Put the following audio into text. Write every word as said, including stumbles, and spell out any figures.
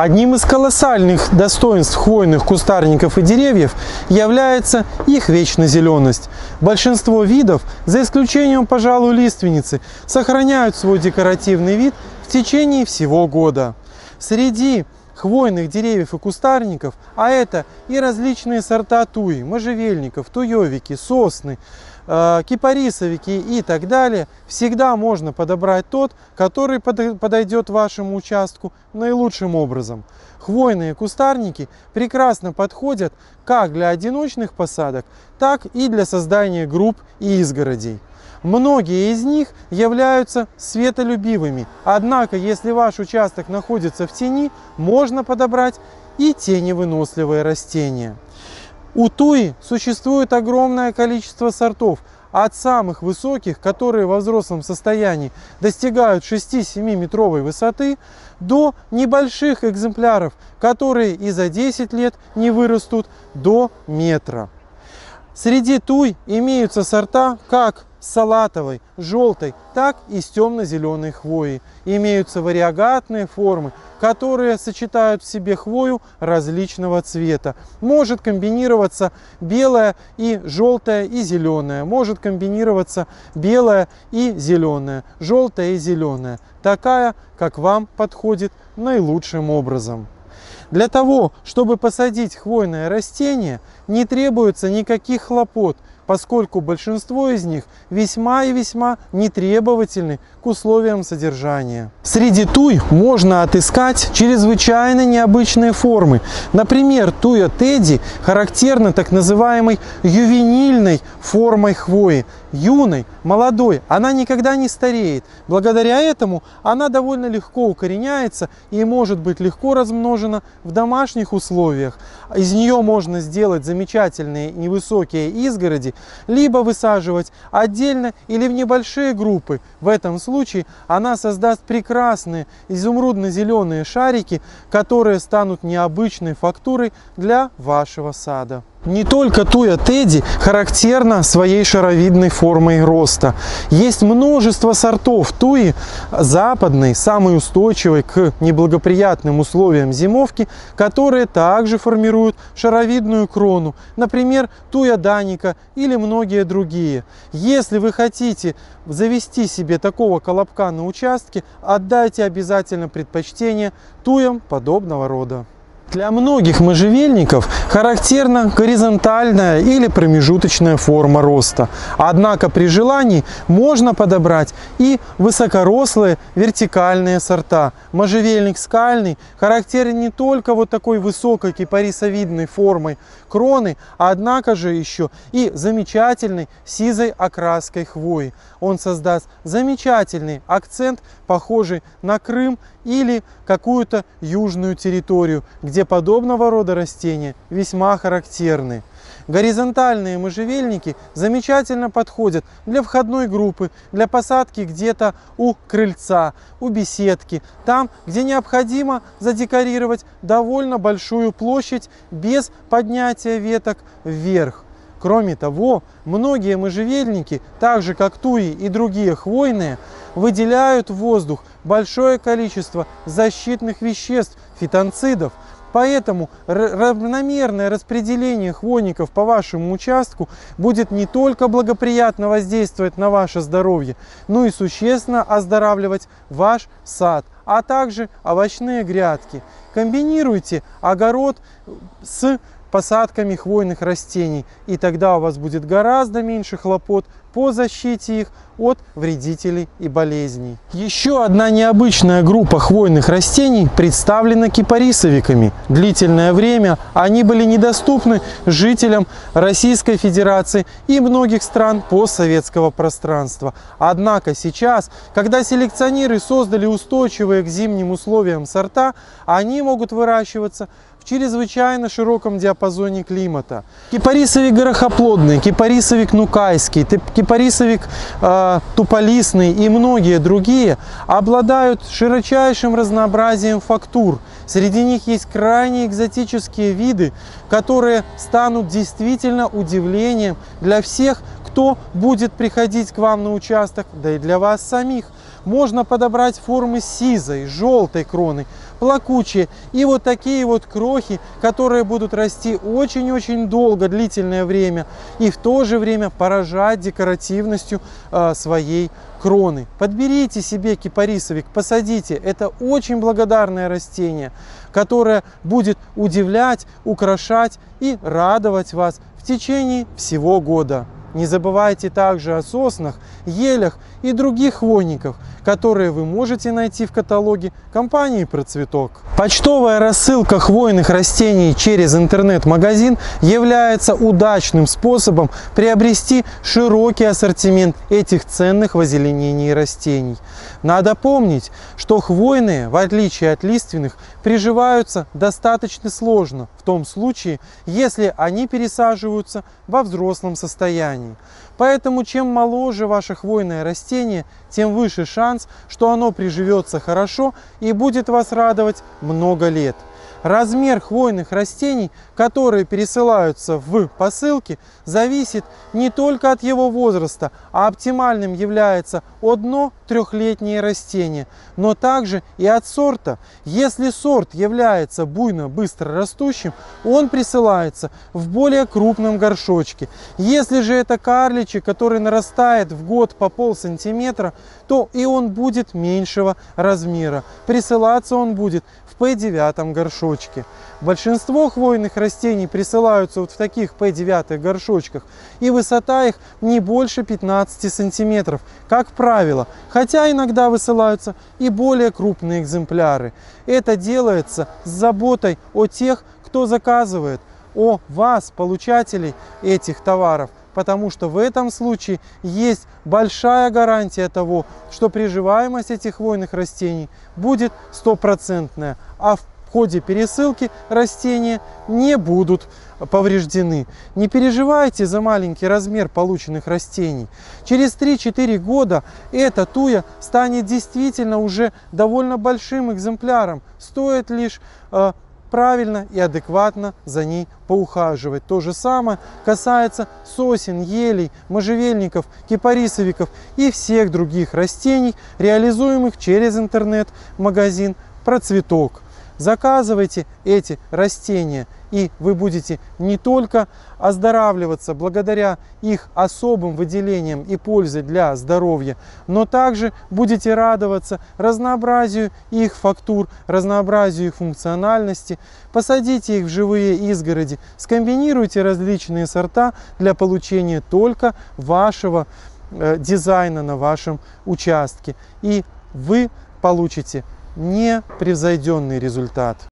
Одним из колоссальных достоинств хвойных кустарников и деревьев является их вечнозеленость. Большинство видов, за исключением, пожалуй, лиственницы, сохраняют свой декоративный вид в течение всего года. Среди хвойных деревьев и кустарников, а это и различные сорта туи, можжевельников, туевики, сосны, кипарисовики и так далее, всегда можно подобрать тот, который подойдет вашему участку наилучшим образом. Хвойные кустарники прекрасно подходят как для одиночных посадок, так и для создания групп и изгородей. Многие из них являются светолюбивыми, однако, если ваш участок находится в тени, можно подобрать и теневыносливые растения. У туи существует огромное количество сортов, от самых высоких, которые во взрослом состоянии достигают шести-семиметровой высоты, до небольших экземпляров, которые и за десять лет не вырастут до метра. Среди туй имеются сорта как с салатовой, желтой, так и с темно-зеленой хвоей. Имеются вариагатные формы, которые сочетают в себе хвою различного цвета. Может комбинироваться белая и желтая и зеленая, может комбинироваться белая и зеленая, желтая и зеленая, такая, как вам подходит наилучшим образом. Для того, чтобы посадить хвойное растение, не требуется никаких хлопот, поскольку большинство из них весьма и весьма нетребовательны к условиям содержания. Среди туй можно отыскать чрезвычайно необычные формы. Например, туя Тедди характерна так называемой ювенильной формой хвои. Юной, молодой, она никогда не стареет. Благодаря этому она довольно легко укореняется и может быть легко размножена в домашних условиях. Из нее можно сделать замечательные невысокие изгороди, либо высаживать отдельно или в небольшие группы. В этом случае она создаст прекрасные изумрудно-зеленые шарики, которые станут необычной фактурой для вашего сада. Не только туя Тедди характерна своей шаровидной формой роста. Есть множество сортов туи западной, самой устойчивой к неблагоприятным условиям зимовки, которые также формируют шаровидную крону, например, туя Даника или многие другие. Если вы хотите завести себе такого колобка на участке, отдайте обязательно предпочтение туям подобного рода. Для многих можжевельников характерна горизонтальная или промежуточная форма роста. Однако при желании можно подобрать и высокорослые вертикальные сорта. Можжевельник скальный характерен не только вот такой высокой кипарисовидной формой кроны, однако же еще и замечательной сизой окраской хвои. Он создаст замечательный акцент, похожий на Крым или какую-то южную территорию, где где подобного рода растения весьма характерны. Горизонтальные можжевельники замечательно подходят для входной группы, для посадки где-то у крыльца, у беседки, там, где необходимо задекорировать довольно большую площадь без поднятия веток вверх. Кроме того, многие можжевельники, так же как туи и другие хвойные, выделяют в воздух большое количество защитных веществ, фитонцидов. Поэтому равномерное распределение хвойников по вашему участку будет не только благоприятно воздействовать на ваше здоровье, но и существенно оздоравливать ваш сад, а также овощные грядки. Комбинируйте огород с посадками хвойных растений, и тогда у вас будет гораздо меньше хлопот по защите их от вредителей и болезней. Еще одна необычная группа хвойных растений представлена кипарисовиками. Длительное время они были недоступны жителям Российской Федерации и многих стран постсоветского пространства. Однако сейчас, когда селекционеры создали устойчивые к зимним условиям сорта, они могут выращиваться в чрезвычайно широком диапазоне климата. Кипарисовик горохоплодный, кипарисовик нукайский, кипарисовик э, туполистный и многие другие обладают широчайшим разнообразием фактур. Среди них есть крайне экзотические виды, которые станут действительно удивлением для всех, кто будет приходить к вам на участок, да и для вас самих. Можно подобрать формы сизой, желтой кроны, плакучие. И вот такие вот крохи, которые будут расти очень-очень долго, длительное время, и в то же время поражать декоративностью э, своей кроны. Подберите себе кипарисовик, посадите. Это очень благодарное растение, которое будет удивлять, украшать и радовать вас в течение всего года. Не забывайте также о соснах, елях и других хвойниках, которые вы можете найти в каталоге компании «Процветок». Почтовая рассылка хвойных растений через интернет-магазин является удачным способом приобрести широкий ассортимент этих ценных в озеленении растений. Надо помнить, что хвойные, в отличие от лиственных, приживаются достаточно сложно, в том случае, если они пересаживаются во взрослом состоянии. Поэтому чем моложе ваше хвойное растение, тем выше шанс, что оно приживется хорошо и будет вас радовать много лет. Размер хвойных растений, которые пересылаются в посылке, зависит не только от его возраста, а оптимальным является одно трехлетнее растение, но также и от сорта. Если сорт является буйно быстро растущим, он присылается в более крупном горшочке. Если же это карличик, который нарастает в год по полсантиметра, то и он будет меньшего размера. Присылаться он будет в пэ девять горшочке. Большинство хвойных растений присылаются вот в таких пэ девять горшочках, и высота их не больше пятнадцати сантиметров, как правило, хотя иногда высылаются и более крупные экземпляры. Это делается с заботой о тех, кто заказывает, о вас, получателей этих товаров, потому что в этом случае есть большая гарантия того, что приживаемость этих хвойных растений будет стопроцентная, а в В ходе пересылки растения не будут повреждены. Не переживайте за маленький размер полученных растений. Через три-четыре года эта туя станет действительно уже довольно большим экземпляром. Стоит лишь э, правильно и адекватно за ней поухаживать. То же самое касается сосен, елей, можжевельников, кипарисовиков и всех других растений, реализуемых через интернет-магазин «Процветок». Заказывайте эти растения, и вы будете не только оздоравливаться благодаря их особым выделениям и пользе для здоровья, но также будете радоваться разнообразию их фактур, разнообразию их функциональности. Посадите их в живые изгороди, скомбинируйте различные сорта для получения только вашего э, дизайна на вашем участке, и вы получите непревзойденный результат.